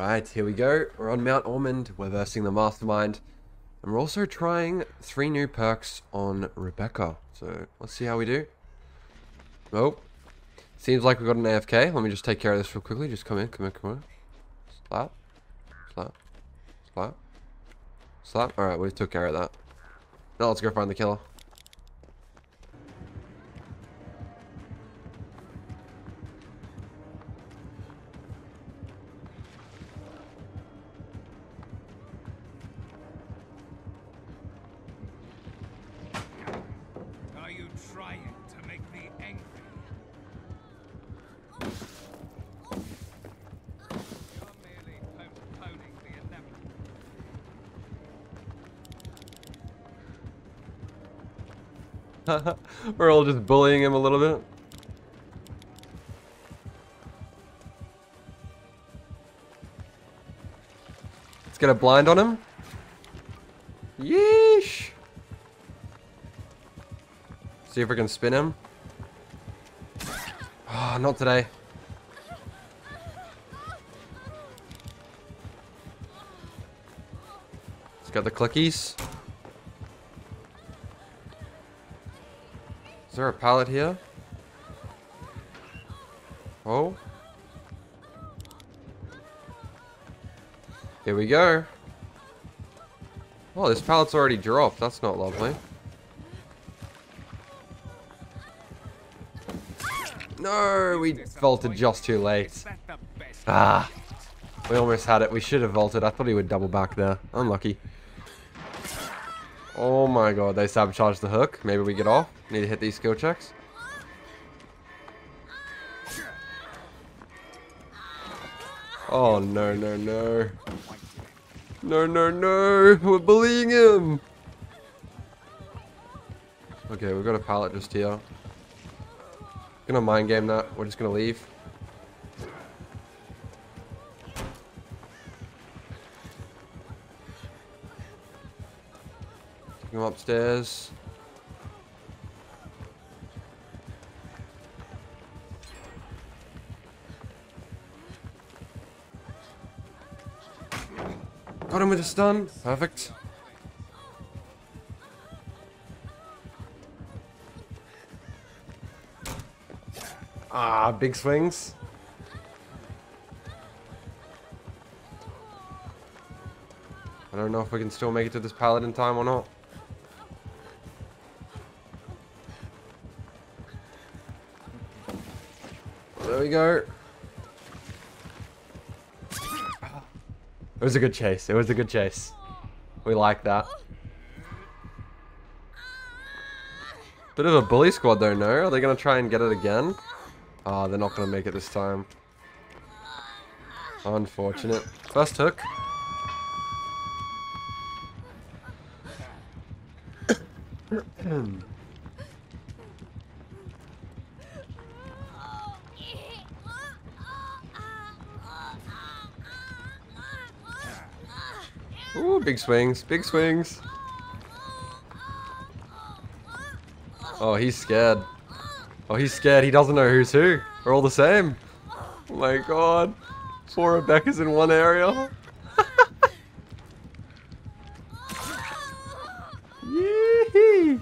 Alright, here we go. We're on Mount Ormond, we're versing the Mastermind. And we're also trying 3 new perks on Rebecca. So, let's see how we do. Oh. Seems like we got an AFK. Let me just take care of this real quickly. Just come in, come in, come in. Slap. Slap. Slap. Slap. Alright, we took care of that. Now let's go find the killer. We're all just bullying him a little bit. Let's get a blind on him. Yeesh. See if we can spin him. Oh, not today. Let's get the clickies. Is there a pallet here? Oh. Here we go. Oh, this pallet's already dropped. That's not lovely. No, we vaulted just too late. Ah. We almost had it. We should have vaulted. I thought he would double back there. Unlucky. Oh my god, they sabotaged the hook. Maybe we get off. Need to hit these skill checks. Oh no, no, no. No, no, no. We're bullying him. Okay, we've got a pallet just here. Gonna mind game that. We're just gonna leave. Take him upstairs. Got him with a stun. Perfect. Ah, big swings. I don't know if we can still make it to this pallet in time or not. There we go. It was a good chase. It was a good chase. We like that. Bit of a bully squad though, no? Are they going to try and get it again? Ah, they're not going to make it this time. Unfortunate. First hook. Ooh, big swings, big swings. Oh, he's scared. Oh, he's scared. He doesn't know who's who. We're all the same. Oh my god. 4 Rebecca's in one area. Yee-hee.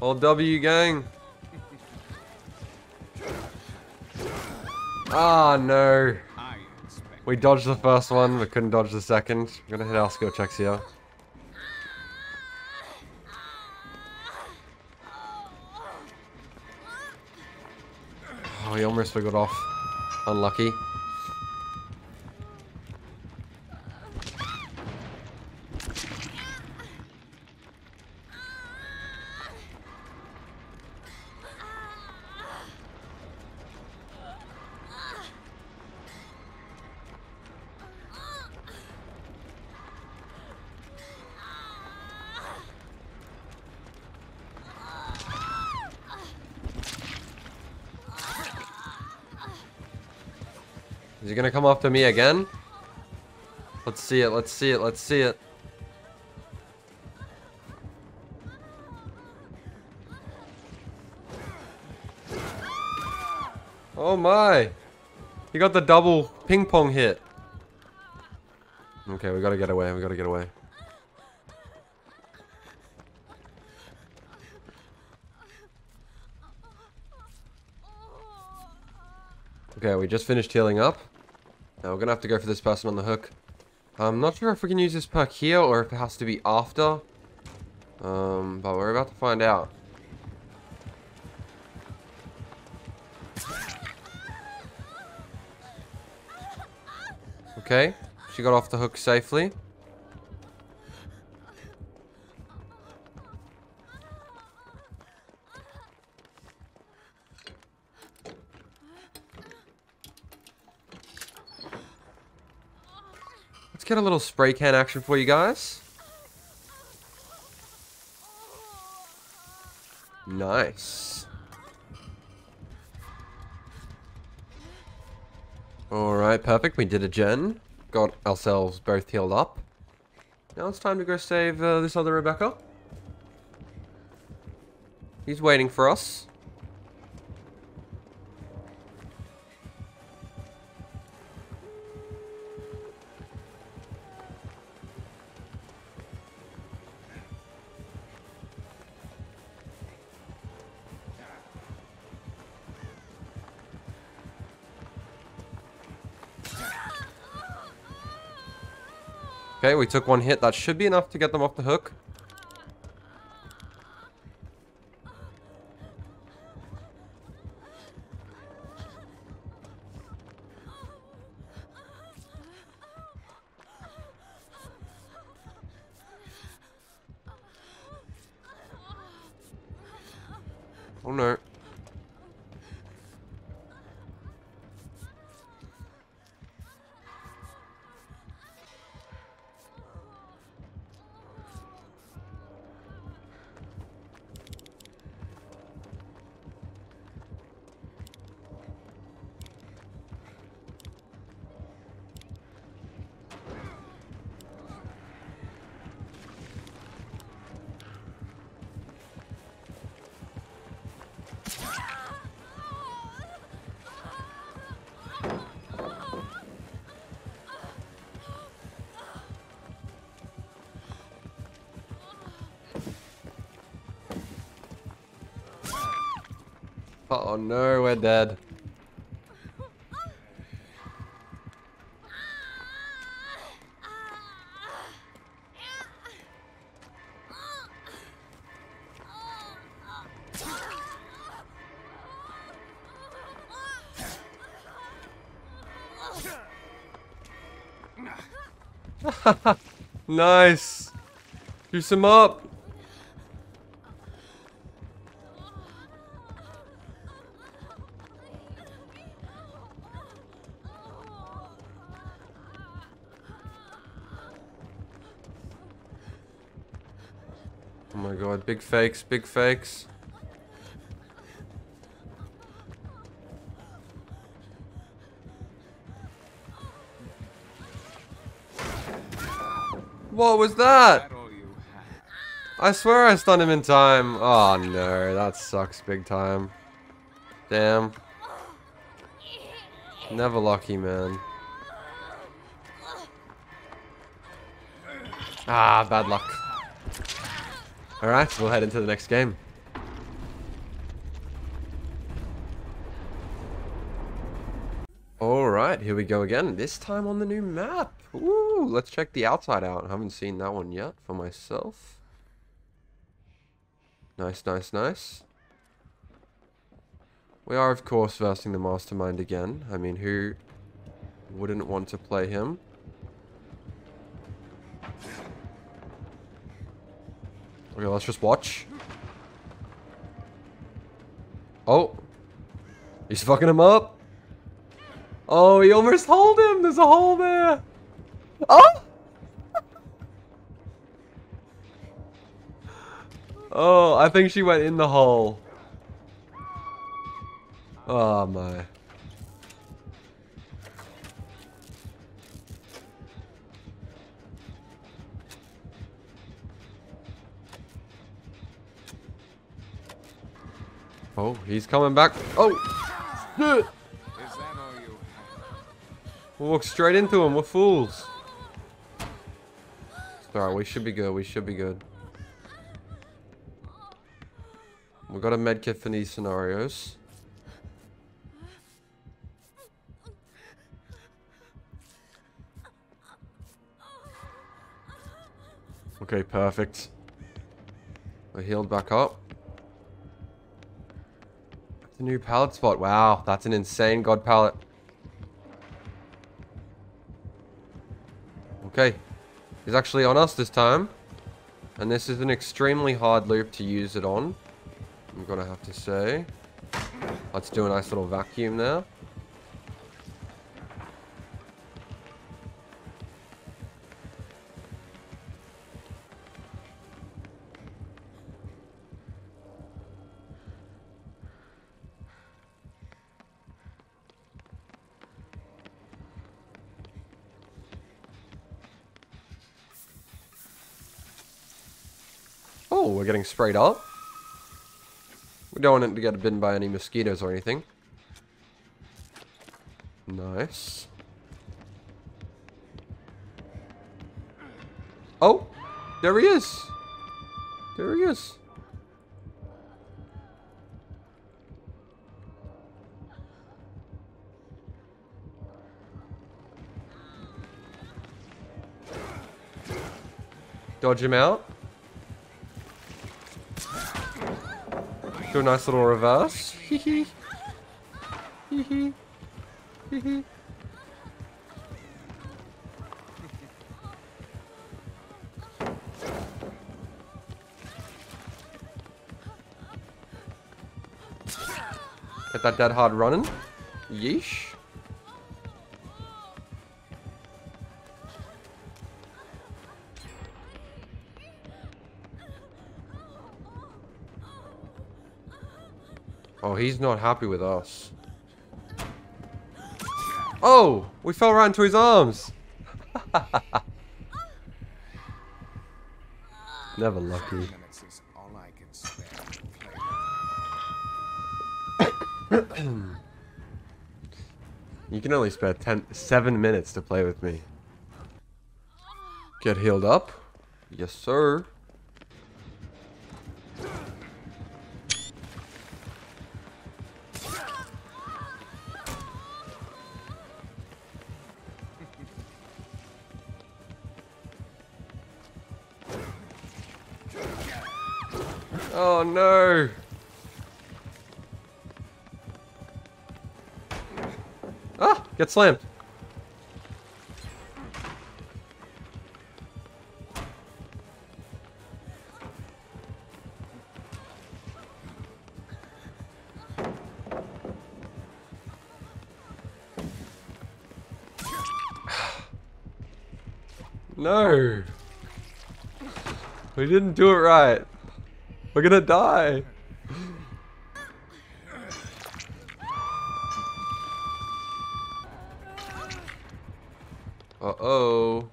All W gang. Ah, no. We dodged the first one, we couldn't dodge the second. We're gonna hit our skill checks here. Oh, he almost wiggled off. Unlucky. Is he gonna come after me again? Let's see it, let's see it, let's see it. Oh my! He got the double ping pong hit. Okay, we gotta get away. We gotta get away. Okay, we just finished healing up. Now we're gonna have to go for this person on the hook. I'm not sure if we can use this perk here or if it has to be after. But we're about to find out. Okay, she got off the hook safely. Let's get a little spray can action for you guys. Nice. Alright, perfect. We did a gen. Got ourselves both healed up. Now it's time to go save this other Rebecca. He's waiting for us. Okay, we took one hit. That should be enough to get them off the hook. Oh no. Oh no, we're dead. Nice. Juice him up. Oh my god, big fakes, big fakes. What was that? I swear I stunned him in time. Oh no, that sucks big time. Damn. Never lucky, man. Ah, bad luck. Alright, we'll head into the next game. Alright, here we go again. This time on the new map. Woo! Let's check the outside out. I haven't seen that one yet for myself. Nice, nice, nice. We are, of course, versing the Mastermind again. I mean, who wouldn't want to play him? Okay, let's just watch. Oh. He's fucking him up. Oh, he almost held him. There's a hole there. Oh. Oh, I think she went in the hole. Oh, my. Oh, he's coming back. Oh! We'll walk straight into them. We're fools. Alright, we should be good. We should be good. We got a medkit for these scenarios. Okay, perfect. We're healed back up. The new pallet spot. Wow, that's an insane god pallet. Okay. He's actually on us this time. And this is an extremely hard loop to use it on, I'm gonna have to say. Let's do a nice little vacuum there. We're getting sprayed up. We don't want it to get bitten by any mosquitoes or anything. Nice. Oh, there he is. There he is. Dodge him out. Do a nice little reverse. Hee hee. Hee hee. Hee hee. Get that dead hard running. Yeesh. Oh, he's not happy with us. Oh, we fell right into his arms. Never lucky. You can only spare 7 minutes to play with me. Get healed up. Yes, sir. Oh no! Ah! Get slammed! No! We didn't do it right! We're gonna die. Uh-oh.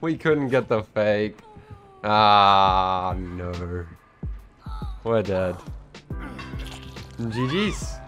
We couldn't get the fake. Ah, no. We're dead. GG's.